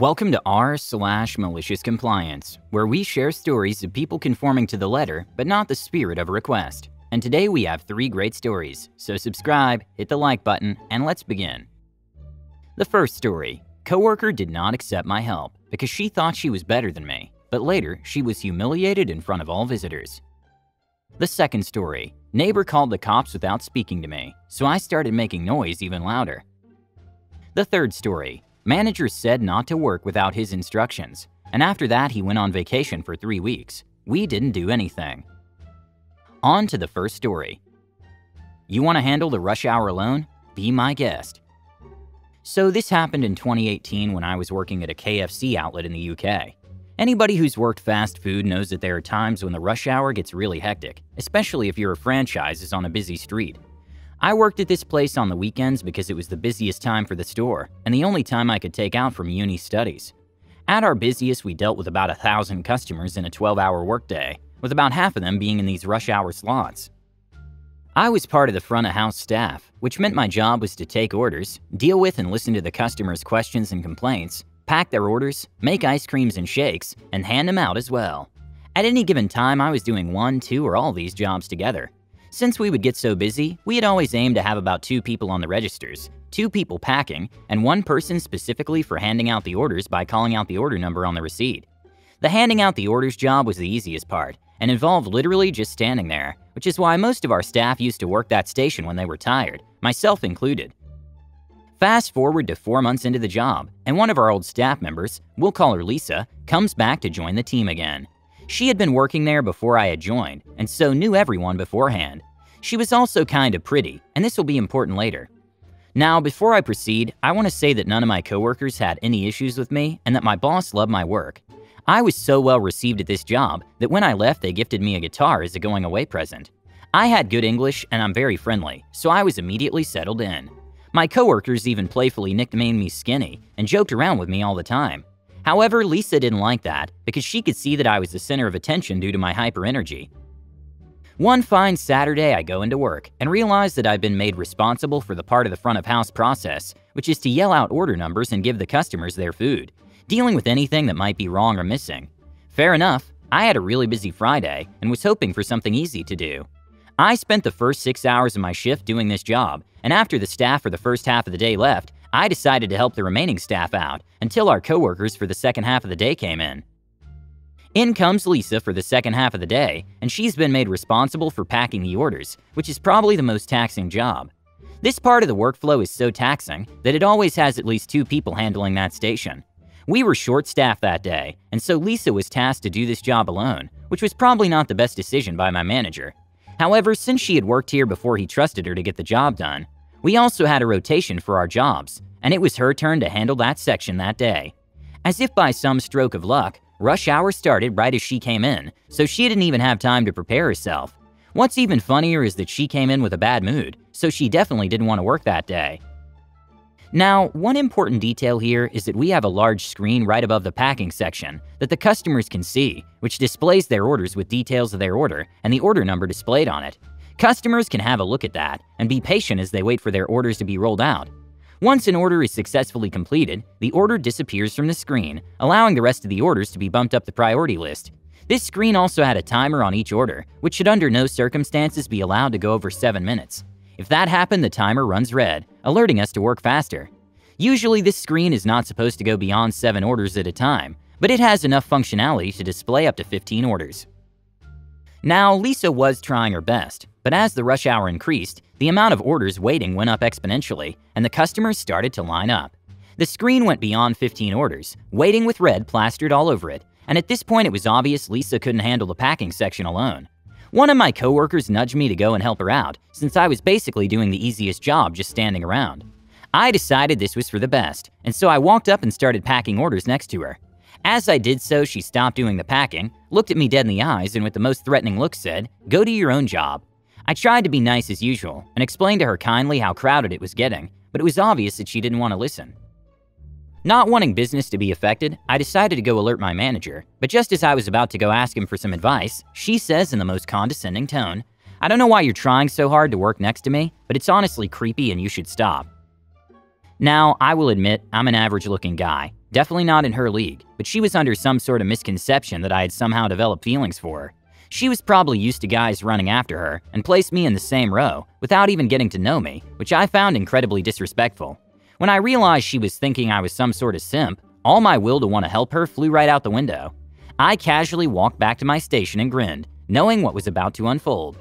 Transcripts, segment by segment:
Welcome to r/MaliciousCompliance, where we share stories of people conforming to the letter but not the spirit of a request. And today we have three great stories, so subscribe, hit the like button, and let's begin. The first story, coworker did not accept my help because she thought she was better than me, but later she was humiliated in front of all visitors. The second story, neighbor called the cops without speaking to me, so I started making noise even louder. The third story, manager said not to work without his instructions, and after that he went on vacation for 3 weeks. We didn't do anything. On to the first story. You want to handle the rush hour alone? Be my guest. So this happened in 2018 when I was working at a KFC outlet in the UK. Anybody who's worked fast food knows that there are times when the rush hour gets really hectic, especially if your franchise is on a busy street. I worked at this place on the weekends because it was the busiest time for the store and the only time I could take out from uni studies. At our busiest, we dealt with about 1,000 customers in a 12-hour workday, with about half of them being in these rush hour slots. I was part of the front-of-house staff, which meant my job was to take orders, deal with and listen to the customers' questions and complaints, pack their orders, make ice creams and shakes, and hand them out as well. At any given time, I was doing one, two, or all these jobs together. Since we would get so busy, we had always aimed to have about 2 people on the registers, 2 people packing, and 1 person specifically for handing out the orders by calling out the order number on the receipt. The handing out the orders job was the easiest part and involved literally just standing there, which is why most of our staff used to work that station when they were tired, myself included. Fast forward to 4 months into the job, and one of our old staff members, we'll call her Lisa, comes back to join the team again. She had been working there before I had joined, and so knew everyone beforehand. She was also kind of pretty, and this will be important later. Now, before I proceed, I want to say that none of my coworkers had any issues with me and that my boss loved my work. I was so well received at this job that when I left, they gifted me a guitar as a going-away present. I had good English and I'm very friendly, so I was immediately settled in. My coworkers even playfully nicknamed me Skinny and joked around with me all the time. However, Lisa didn't like that because she could see that I was the center of attention due to my hyper energy. One fine Saturday, I go into work and realize that I've been made responsible for the part of the front-of-house process, which is to yell out order numbers and give the customers their food, dealing with anything that might be wrong or missing. Fair enough, I had a really busy Friday and was hoping for something easy to do. I spent the first 6 hours of my shift doing this job, and after the staff for the first half of the day left, I decided to help the remaining staff out until our coworkers for the second half of the day came in. In comes Lisa for the second half of the day, and she's been made responsible for packing the orders, which is probably the most taxing job. This part of the workflow is so taxing that it always has at least 2 people handling that station. We were short-staffed that day, and so Lisa was tasked to do this job alone, which was probably not the best decision by my manager. However, since she had worked here before he trusted her to get the job done, we also had a rotation for our jobs, and it was her turn to handle that section that day. As if by some stroke of luck, rush hour started right as she came in, so she didn't even have time to prepare herself. What's even funnier is that she came in with a bad mood, so she definitely didn't want to work that day. Now, one important detail here is that we have a large screen right above the packing section that the customers can see, which displays their orders with details of their order and the order number displayed on it. Customers can have a look at that and be patient as they wait for their orders to be rolled out. Once an order is successfully completed, the order disappears from the screen, allowing the rest of the orders to be bumped up the priority list. This screen also had a timer on each order, which should under no circumstances be allowed to go over 7 minutes. If that happened, the timer runs red, alerting us to work faster. Usually this screen is not supposed to go beyond 7 orders at a time, but it has enough functionality to display up to 15 orders. Now, Lisa was trying her best, but as the rush hour increased, the amount of orders waiting went up exponentially, and the customers started to line up. The screen went beyond 15 orders, waiting with red plastered all over it, and at this point it was obvious Lisa couldn't handle the packing section alone. One of my coworkers nudged me to go and help her out, since I was basically doing the easiest job just standing around. I decided this was for the best, and so I walked up and started packing orders next to her. As I did so, she stopped doing the packing, looked at me dead in the eyes, and with the most threatening look said, "Go do your own job." I tried to be nice as usual and explained to her kindly how crowded it was getting, but it was obvious that she didn't want to listen. Not wanting business to be affected, I decided to go alert my manager, but just as I was about to go ask him for some advice, she says in the most condescending tone, "I don't know why you're trying so hard to work next to me, but it's honestly creepy and you should stop." Now, I will admit, I'm an average-looking guy, Definitely not in her league, but she was under some sort of misconception that I had somehow developed feelings for her. She was probably used to guys running after her and placed me in the same row without even getting to know me, which I found incredibly disrespectful. When I realized she was thinking I was some sort of simp, all my will to want to help her flew right out the window. I casually walked back to my station and grinned, knowing what was about to unfold.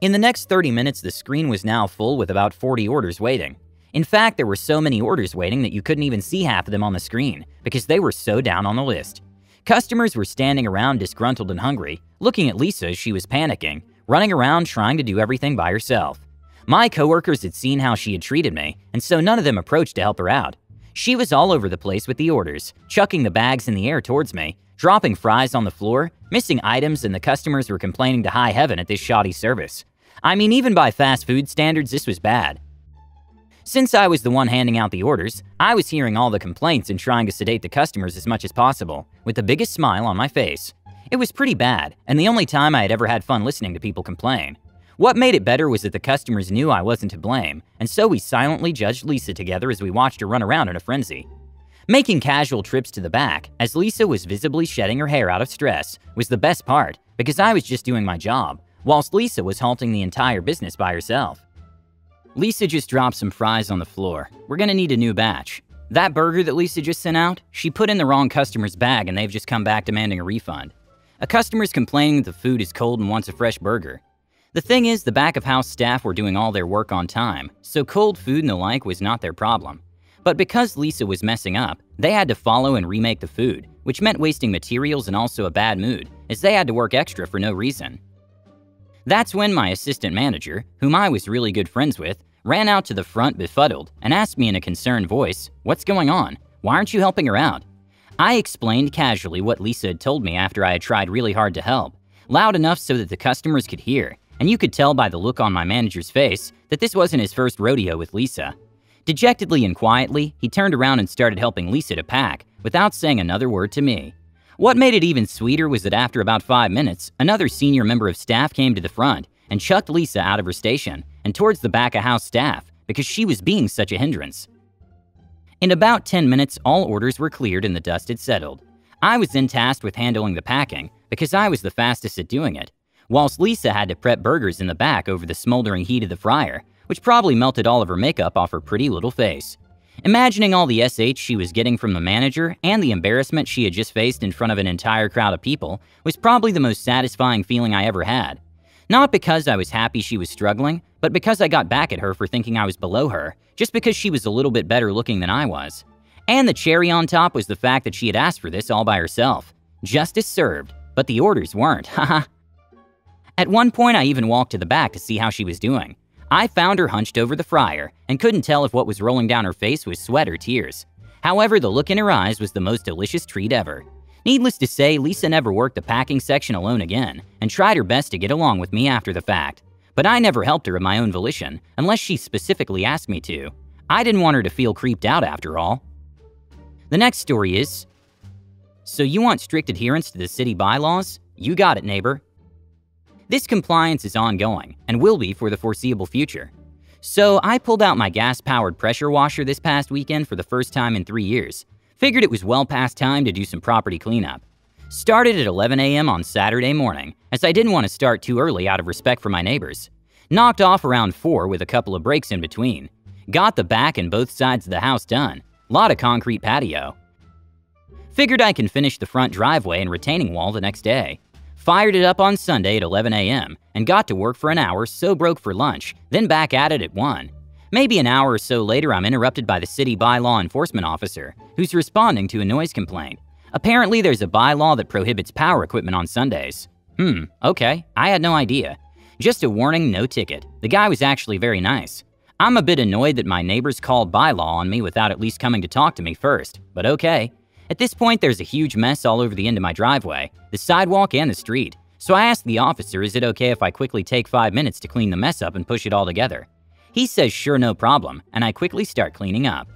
In the next 30 minutes, the screen was now full with about 40 orders waiting. In fact, there were so many orders waiting that you couldn't even see half of them on the screen because they were so down on the list. Customers were standing around disgruntled and hungry, looking at Lisa as she was panicking, running around trying to do everything by herself. My coworkers had seen how she had treated me, and so none of them approached to help her out. She was all over the place with the orders, chucking the bags in the air towards me, dropping fries on the floor, missing items, and the customers were complaining to high heaven at this shoddy service. I mean, even by fast food standards, this was bad. Since I was the one handing out the orders, I was hearing all the complaints and trying to sedate the customers as much as possible, with the biggest smile on my face. It was pretty bad, and the only time I had ever had fun listening to people complain. What made it better was that the customers knew I wasn't to blame, and so we silently judged Lisa together as we watched her run around in a frenzy. Making casual trips to the back, as Lisa was visibly shedding her hair out of stress, was the best part because I was just doing my job, whilst Lisa was halting the entire business by herself. Lisa just dropped some fries on the floor. We're gonna need a new batch. That burger that Lisa just sent out, she put in the wrong customer's bag and they've just come back demanding a refund. A customer's complaining that the food is cold and wants a fresh burger. The thing is, the back of house staff were doing all their work on time, so cold food and the like was not their problem. But because Lisa was messing up, they had to follow and remake the food, which meant wasting materials and also a bad mood, as they had to work extra for no reason. That's when my assistant manager, whom I was really good friends with, ran out to the front befuddled and asked me in a concerned voice, "What's going on? Why aren't you helping her out?" I explained casually what Lisa had told me after I had tried really hard to help, loud enough so that the customers could hear, and you could tell by the look on my manager's face that this wasn't his first rodeo with Lisa. Dejectedly and quietly, he turned around and started helping Lisa to pack without saying another word to me. What made it even sweeter was that after about 5 minutes, another senior member of staff came to the front and chucked Lisa out of her station and towards the back of house staff because she was being such a hindrance. In about 10 minutes, all orders were cleared and the dust had settled. I was then tasked with handling the packing because I was the fastest at doing it, whilst Lisa had to prep burgers in the back over the smoldering heat of the fryer, which probably melted all of her makeup off her pretty little face. Imagining all the SH she was getting from the manager and the embarrassment she had just faced in front of an entire crowd of people was probably the most satisfying feeling I ever had. Not because I was happy she was struggling, but because I got back at her for thinking I was below her, just because she was a little bit better looking than I was. And the cherry on top was the fact that she had asked for this all by herself. Justice served, but the orders weren't, haha. At one point, I even walked to the back to see how she was doing. I found her hunched over the fryer and couldn't tell if what was rolling down her face was sweat or tears. However, the look in her eyes was the most delicious treat ever. Needless to say, Lisa never worked the packing section alone again and tried her best to get along with me after the fact. But I never helped her of my own volition unless she specifically asked me to. I didn't want her to feel creeped out after all. The next story is, so you want strict adherence to the city bylaws? You got it, neighbor. This compliance is ongoing and will be for the foreseeable future. So I pulled out my gas-powered pressure washer this past weekend for the first time in 3 years. Figured it was well past time to do some property cleanup. Started at 11 a.m. on Saturday morning, as I didn't want to start too early out of respect for my neighbors. Knocked off around 4 with a couple of breaks in between. Got the back and both sides of the house done. Lot of concrete patio. Figured I can finish the front driveway and retaining wall the next day. Fired it up on Sunday at 11 a.m. and got to work for an hour, so broke for lunch, then back at it at 1. Maybe an hour or so later, I'm interrupted by the city bylaw enforcement officer, who's responding to a noise complaint. Apparently, there's a bylaw that prohibits power equipment on Sundays. Okay, I had no idea. Just a warning, no ticket. The guy was actually very nice. I'm a bit annoyed that my neighbors called bylaw on me without at least coming to talk to me first, but okay. At this point, there's a huge mess all over the end of my driveway, the sidewalk and the street, so I asked the officer, is it okay if I quickly take 5 minutes to clean the mess up and push it all together? He says sure, no problem, and I quickly start cleaning up.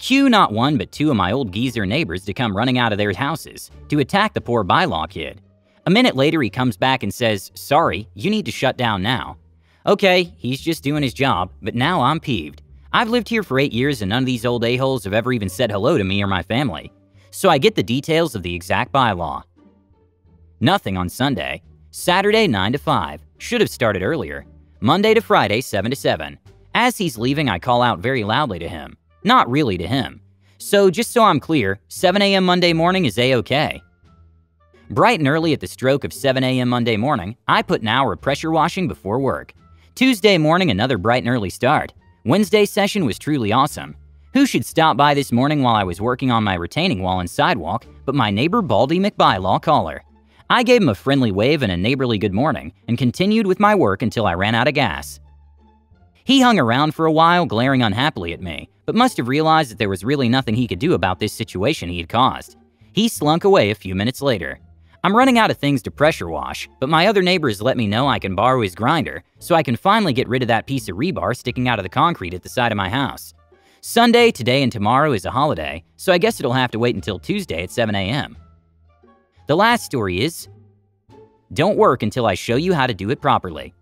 Cue not one but two of my old geezer neighbors to come running out of their houses to attack the poor bylaw kid. A minute later, he comes back and says, sorry, you need to shut down now. Okay, he's just doing his job, but now I'm peeved. I've lived here for 8 years and none of these old a-holes have ever even said hello to me or my family, so I get the details of the exact bylaw. Nothing on Sunday. Saturday 9 to 5, should have started earlier. Monday to Friday 7 to 7. As he's leaving, I call out very loudly to him. Not really to him. So just so I'm clear, 7 a.m. Monday morning is a-okay. Bright and early at the stroke of 7 a.m. Monday morning, I put an hour of pressure washing before work. Tuesday morning, another bright and early start. Wednesday session was truly awesome. Who should stop by this morning while I was working on my retaining wall and sidewalk but my neighbor Baldy McBylaw Caller. I gave him a friendly wave and a neighborly good morning and continued with my work until I ran out of gas. He hung around for a while, glaring unhappily at me, but must have realized that there was really nothing he could do about this situation he had caused. He slunk away a few minutes later. I'm running out of things to pressure wash, but my other neighbor has let me know I can borrow his grinder so I can finally get rid of that piece of rebar sticking out of the concrete at the side of my house. Sunday, today, and tomorrow is a holiday, so I guess it'll have to wait until Tuesday at 7 a.m. The last story is, don't work until I show you how to do it properly.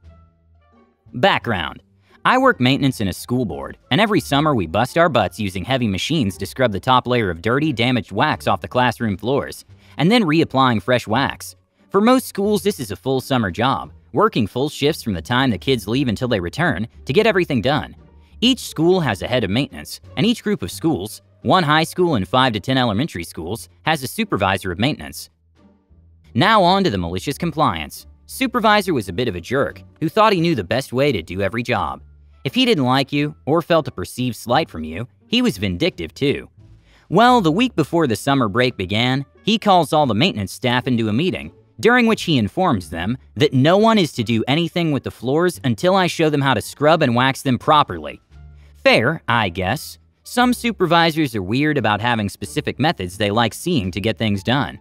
Background. I work maintenance in a school board, and every summer we bust our butts using heavy machines to scrub the top layer of dirty, damaged wax off the classroom floors, and then reapplying fresh wax. For most schools, this is a full summer job, working full shifts from the time the kids leave until they return to get everything done. Each school has a head of maintenance, and each group of schools, one high school and 5 to 10 elementary schools, has a supervisor of maintenance. Now on to the malicious compliance. Supervisor was a bit of a jerk who thought he knew the best way to do every job. If he didn't like you or felt a perceived slight from you, he was vindictive too. Well, the week before the summer break began, he calls all the maintenance staff into a meeting, during which he informs them that no one is to do anything with the floors until I show them how to scrub and wax them properly. Fair, I guess. Some supervisors are weird about having specific methods they like seeing to get things done.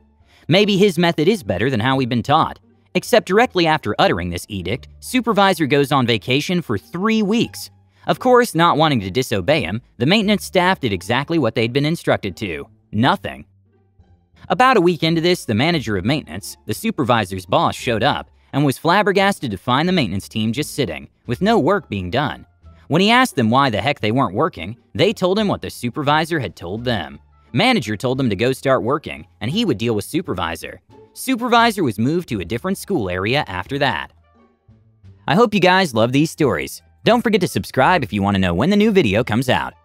Maybe his method is better than how we've been taught. Except directly after uttering this edict, supervisor goes on vacation for 3 weeks. Of course, not wanting to disobey him, the maintenance staff did exactly what they'd been instructed to. Nothing. About a week into this, the manager of maintenance, the supervisor's boss, showed up and was flabbergasted to find the maintenance team just sitting, with no work being done. When he asked them why the heck they weren't working, they told him what the supervisor had told them. Manager told them to go start working, and he would deal with supervisor. Supervisor was moved to a different school area after that. I hope you guys love these stories. Don't forget to subscribe if you want to know when the new video comes out.